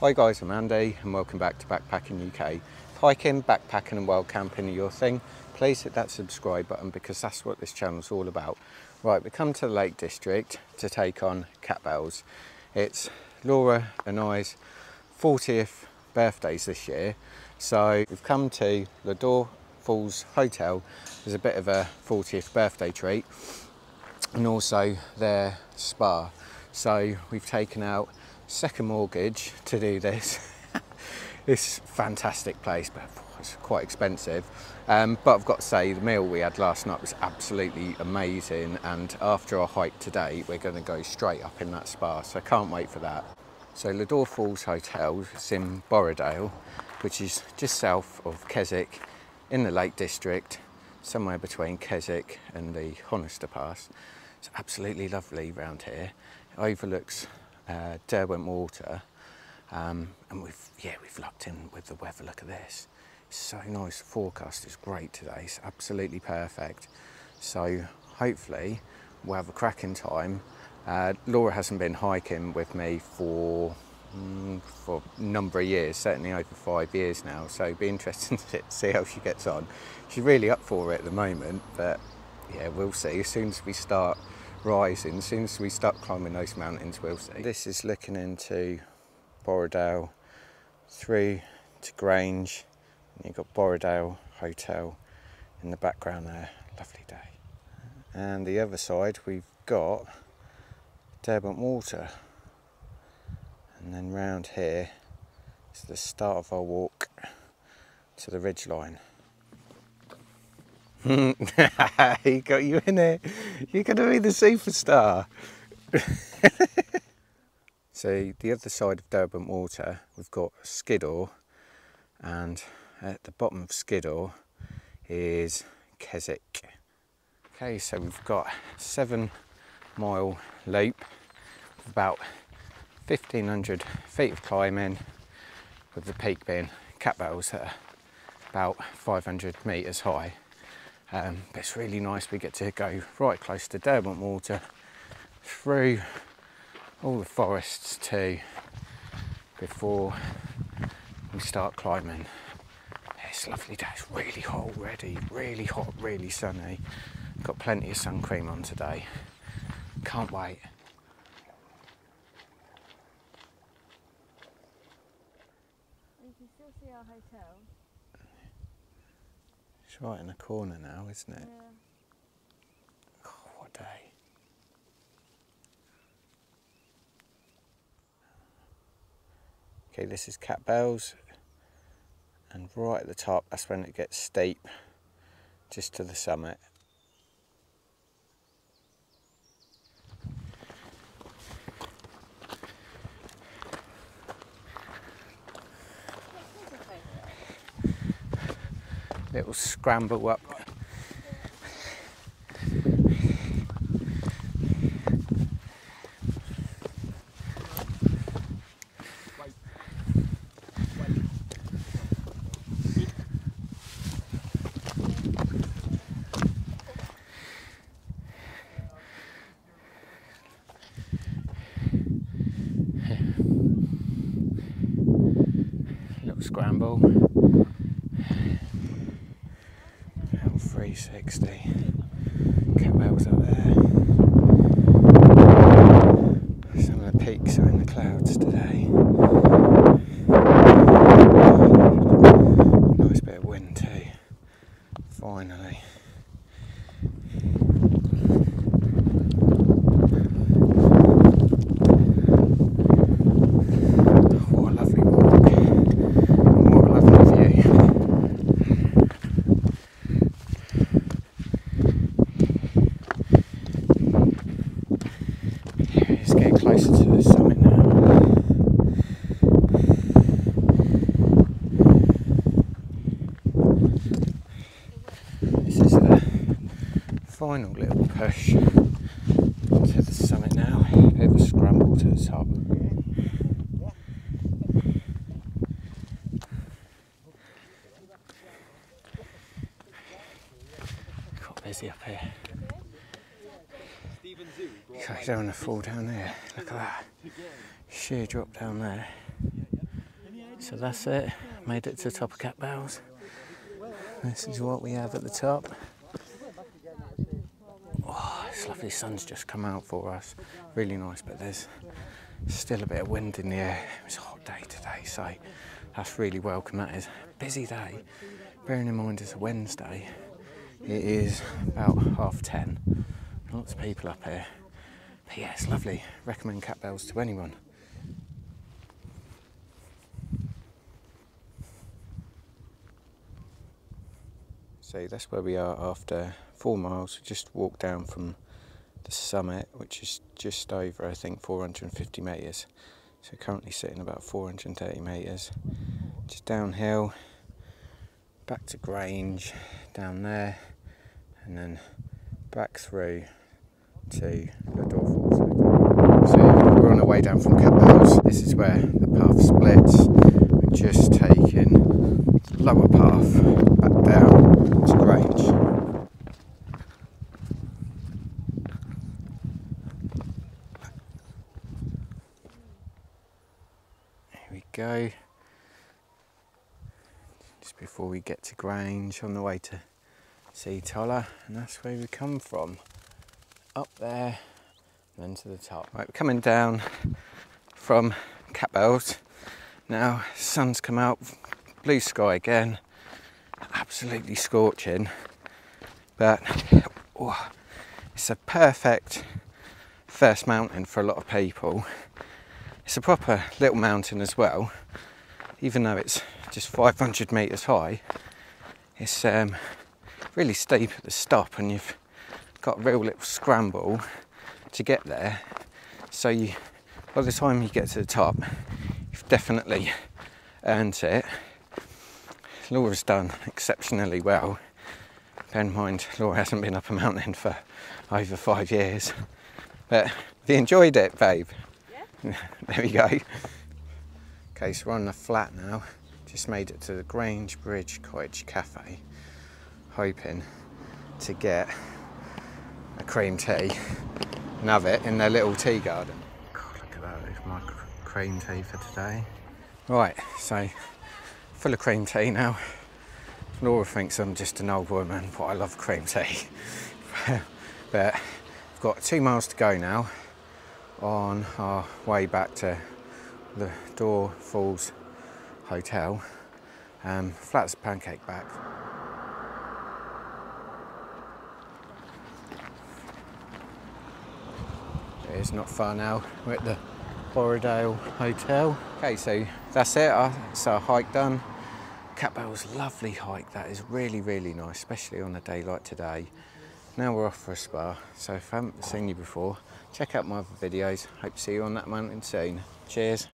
Hi guys, I'm Andy and welcome back to Backpacking UK. If hiking, backpacking and wild camping are your thing, please hit that subscribe button because that's what this channel's all about. Right, we come to the Lake District to take on Catbells. It's Laura and I's 40th birthdays this year, so we've come to Lodore Falls Hotel as a bit of a 40th birthday treat and also their spa. So we've taken out second mortgage to do this. This fantastic place, but it's quite expensive. But I've got to say, the meal we had last night was absolutely amazing, and after our hike today, we're going to go straight up in that spa, so I can't wait for that. So Lodore Falls Hotel is in Borrowdale, which is just south of Keswick, in the Lake District, somewhere between Keswick and the Honister Pass. It's absolutely lovely round here. It overlooks Derwentwater, and we've lucked in with the weather. Look at this, it's so nice. The forecast is great today, it's absolutely perfect, so hopefully we'll have a cracking time. Laura hasn't been hiking with me for a number of years, certainly over 5 years now, so it'd be interesting to see how she gets on. She's really up for it at the moment, but yeah, we'll see. As soon as we start rising, as soon as we start climbing those mountains, we'll see. This is looking into Borrowdale, through to Grange, and you've got Borrowdale Hotel in the background there. Lovely day. And the other side we've got Derwentwater, and then round here is the start of our walk to the ridgeline. He got you in it. You're going to be the superstar. So the other side of Derwentwater, we've got Skiddaw, and at the bottom of Skiddaw is Keswick. Okay, so we've got a 7 mile loop, about 1,500 feet of climbing, with the peak being Catbells that are about 500 metres high. But it's really nice, we get to go right close to Derwentwater, through all the forests too, before we start climbing. It's a lovely day, it's really hot already, really hot, really sunny. Got plenty of sun cream on today, can't wait. You can still see our hotel. It's right in the corner now, isn't it? Yeah. Oh, what a day. Okay, this is Catbells, and right at the top, that's when it gets steep, just to the summit. It will scramble up. Little scramble. 360. Catbells up there. Some of the peaks are in the clouds today. Nice bit of wind too. Finally. Final little push to the summit now, a bit of a scramble to the top. Got busy up here. You don't want to fall down there, look at that. Sheer drop down there. So that's it, made it to the top of Catbells. This is what we have at the top. Oh, it's lovely, the sun's just come out for us. Really nice, but there's still a bit of wind in the air. It's a hot day today, so that's really welcome. That is a busy day. Bearing in mind it's a Wednesday, it is about 10:30. Lots of people up here. But yeah, it's lovely. Recommend Catbells to anyone. So that's where we are after 4 miles. We just walked down from the summit, which is just over, I think, 450 metres. So currently sitting about 430 metres. Just downhill, back to Grange, down there, and then back through to Lodore Falls Hotel. So we're on our way down from Catbells. This is where the path splits. We're just taking the lower path back down to Grange. Here we go. Just before we get to Grange, on the way to see Toller, and that's where we come from. Up there and then to the top. Right, we're coming down from Catbells. Now, sun's come out, blue sky again. Absolutely scorching, but oh, it's a perfect first mountain for a lot of people. It's a proper little mountain as well, even though it's just 500 metres high. It's really steep at the stop, and you've got a real little scramble to get there. So you, by the time you get to the top, you've definitely earned it. Laura's done exceptionally well. Bear in mind, Laura hasn't been up a mountain for over 5 years. But have you enjoyed it, babe? Yeah. There we go. Okay, so we're on the flat now. Just made it to the Grange Bridge Cottage Cafe. Hoping to get a cream tea and have it in their little tea garden. God, look at that, it's my cream tea for today. Right, so full of cream tea now. Laura thinks I'm just an old woman, but I love cream tea. But I've got 2 miles to go now on our way back to the Lodore Falls Hotel. Flat as a pancake back. It's not far now, we're at the Borrowdale Hotel. Okay, so that's it, that's our hike done. Catbells, lovely hike, that is really, really nice, especially on a day like today. Now we're off for a spa, so if I haven't seen you before, check out my other videos. Hope to see you on that mountain soon. Cheers.